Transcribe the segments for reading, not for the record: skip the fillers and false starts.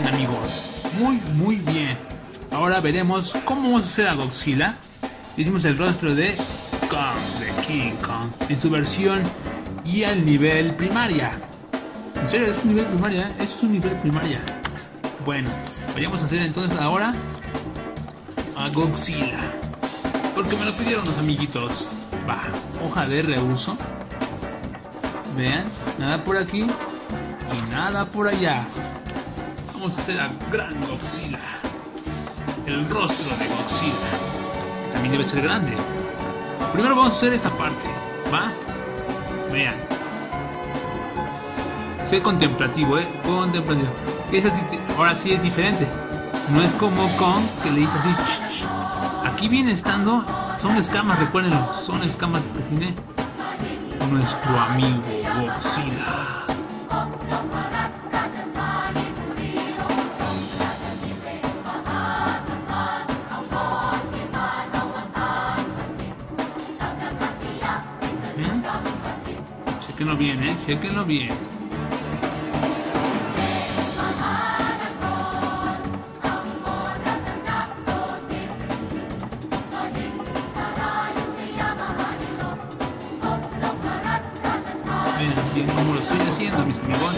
bien, amigos. Muy bien. Ahora veremos cómo vamos a hacer a Godzilla. Hicimos el rostro de Kong, de King Kong, en su versión y al nivel primaria. En serio, es un nivel primaria, es un nivel primaria. Bueno, vayamos a hacer entonces ahora a Godzilla, porque me lo pidieron los amiguitos. Va, hoja de reuso. Vean, nada por aquí y nada por allá. Vamos a hacer a gran Godzilla, el rostro de Godzilla. También debe ser grande. Primero vamos a hacer esta parte, ¿va? Vean. Sé contemplativo, contemplativo. Ahora sí es diferente. No es como Kong, que le dice así. Aquí viene estando, son escamas, recuérdenlo. Son escamas que tiene nuestro amigo Godzilla. Chequenlo bien, chequenlo bien. Vean bien cómo lo estoy haciendo, mis amigos.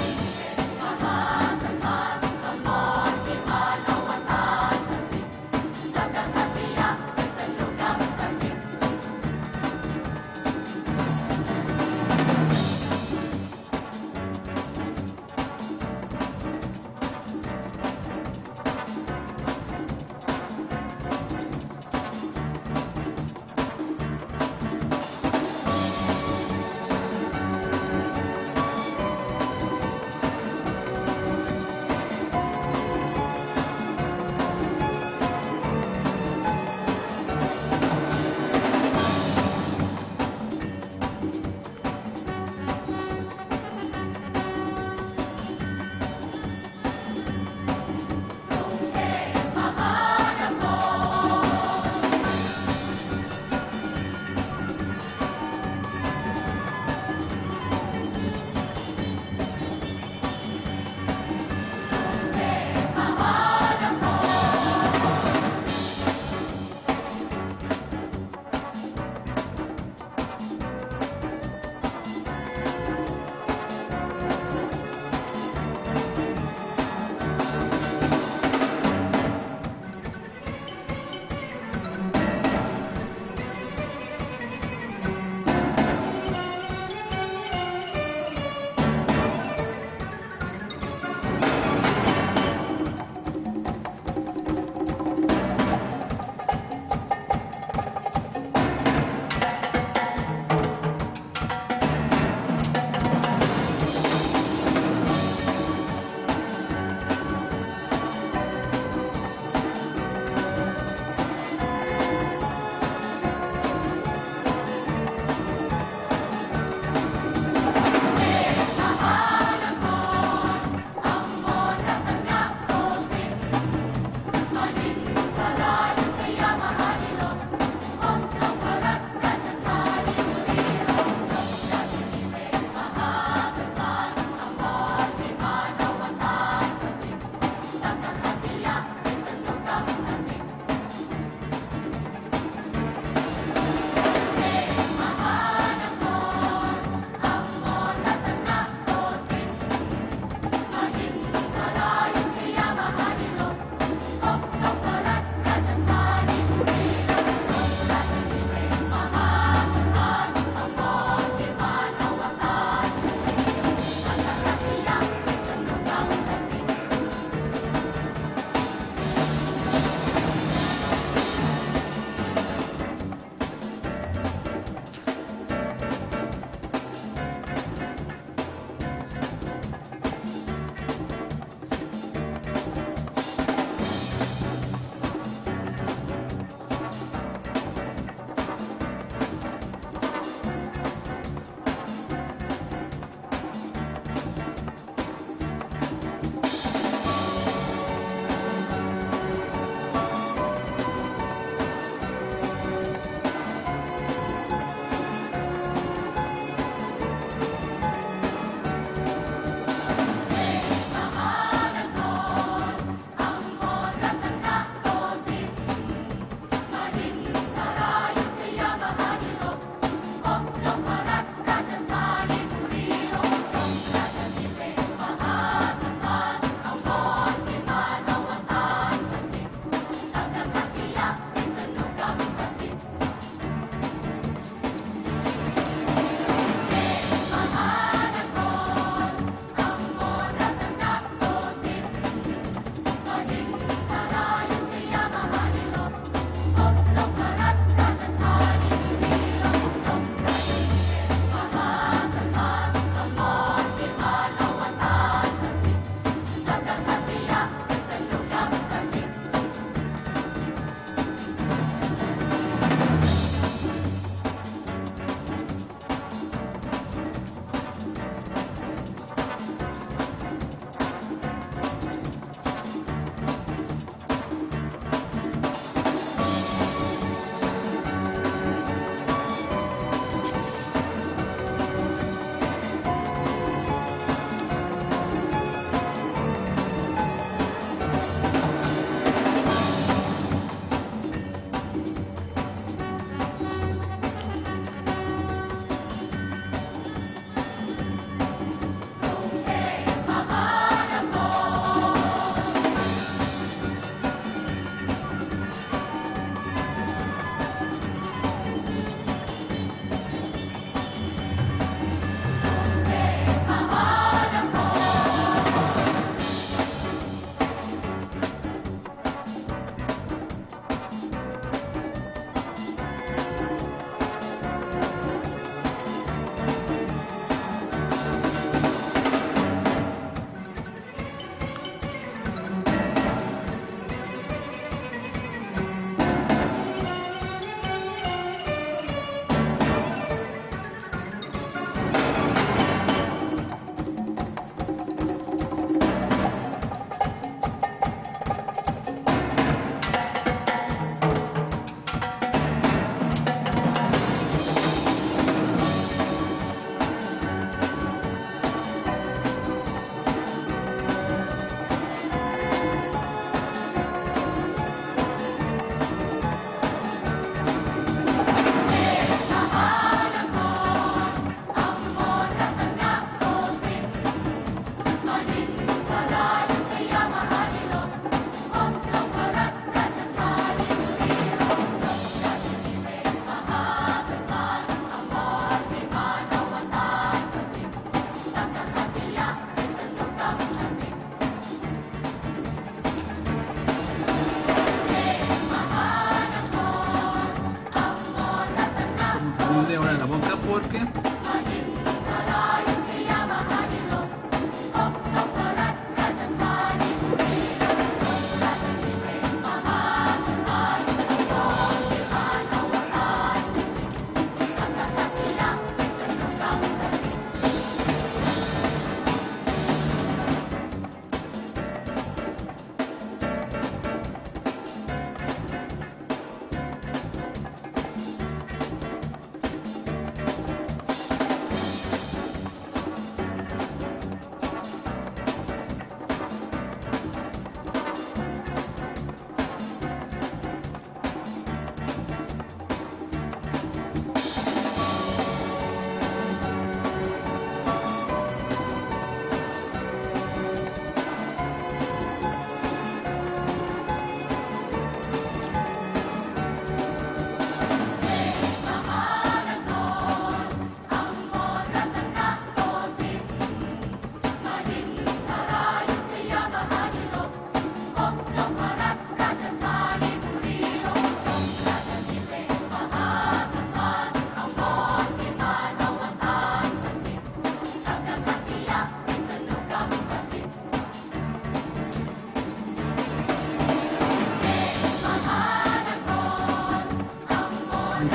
la boca porque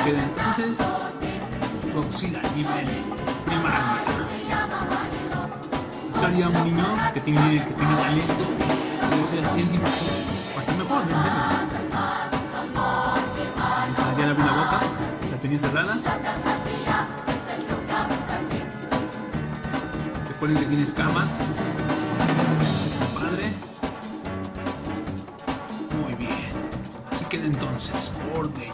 queda entonces Godzilla nivel maravilla. Buscaría un niño que tenga talento, que sea así el dibujo, va a estar mejor, ¿no? Ya le abrí la boca, la tenía cerrada. Recuerden que tiene escamas. Padre. Muy bien. Así queda entonces, por Dios.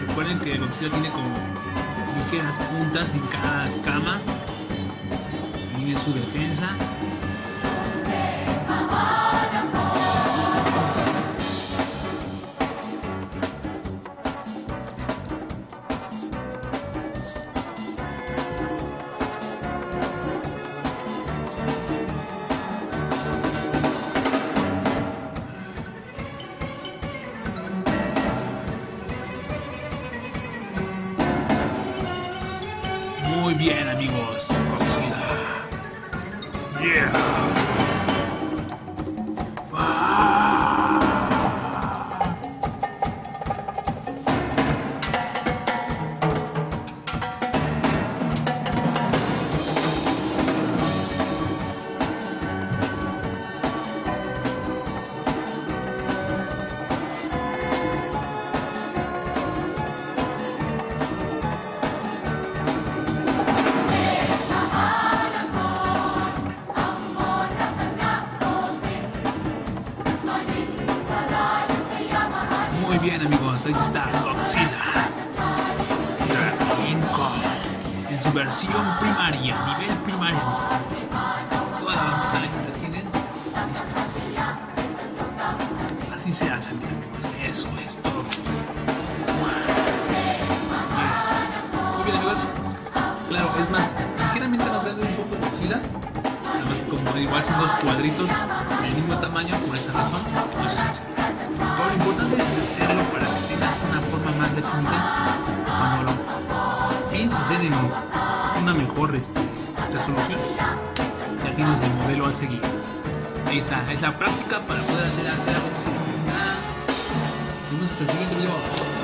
Recuerden que Godzilla tiene como ligeras puntas en cada escama. También es su defensa. Muy bien, amigos, Godzilla. Yeah. Ah. Muy bien, amigos, ahí está Godzilla contra King Kong en su versión primaria, nivel primario. Toda la batalla que tienen, listo. Así se hace, amigos. Eso es todo. Muy bien, amigos. Claro, es más, ligeramente nos da un poco Godzilla. Además, como igual son dos cuadritos del mismo tamaño, por esa razón, no se hace. Lo importante es hacerlo para que tengas una forma más definida cuando lo pienses hacer en una mejor resolución. Ya tienes el modelo a seguir. Ahí está, es la práctica para poder hacer algo así. Seguimos hasta el siguiente video.